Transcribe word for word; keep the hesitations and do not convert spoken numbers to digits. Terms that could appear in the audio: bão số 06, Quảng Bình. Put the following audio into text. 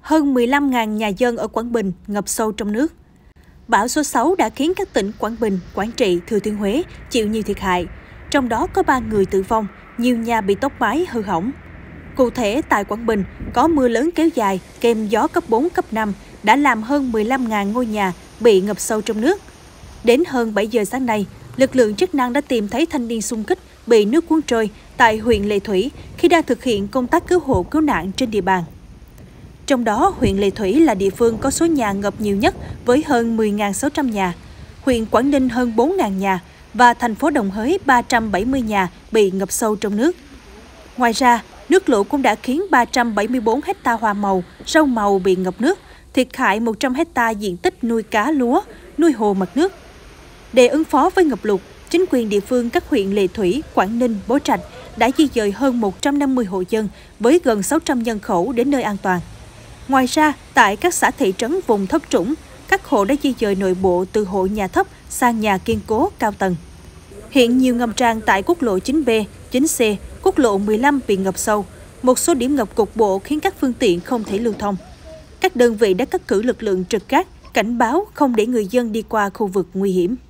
hơn mười lăm nghìn nhà dân ở Quảng Bình ngập sâu trong nước. Bão số sáu đã khiến các tỉnh Quảng Bình, Quảng Trị, Thừa Thiên Huế chịu nhiều thiệt hại, trong đó có ba người tử vong, nhiều nhà bị tốc mái hư hỏng. Cụ thể, tại Quảng Bình, có mưa lớn kéo dài, kèm gió cấp bốn, cấp năm, đã làm hơn mười lăm nghìn ngôi nhà bị ngập sâu trong nước. Đến hơn bảy giờ sáng nay, lực lượng chức năng đã tìm thấy thanh niên xung kích bị nước cuốn trôi tại huyện Lệ Thủy khi đang thực hiện công tác cứu hộ cứu nạn trên địa bàn. Trong đó, huyện Lệ Thủy là địa phương có số nhà ngập nhiều nhất với hơn mười nghìn sáu trăm nhà, huyện Quảng Ninh hơn bốn nghìn nhà và thành phố Đồng Hới ba trăm bảy mươi nhà bị ngập sâu trong nước. Ngoài ra, nước lũ cũng đã khiến ba trăm bảy mươi tư hecta hoa màu, rau màu bị ngập nước, thiệt hại một trăm hecta diện tích nuôi cá lúa, nuôi hồ mặt nước. Để ứng phó với ngập lụt, chính quyền địa phương các huyện Lệ Thủy, Quảng Ninh, Bố Trạch đã di dời hơn một trăm năm mươi hộ dân với gần sáu trăm nhân khẩu đến nơi an toàn. Ngoài ra, tại các xã thị trấn vùng thấp trũng, các hộ đã di dời nội bộ từ hộ nhà thấp sang nhà kiên cố cao tầng. Hiện nhiều ngầm tràn tại quốc lộ chín B, chín C, quốc lộ mười lăm bị ngập sâu, một số điểm ngập cục bộ khiến các phương tiện không thể lưu thông. Các đơn vị đã cắt cử lực lượng trực gác, cảnh báo không để người dân đi qua khu vực nguy hiểm.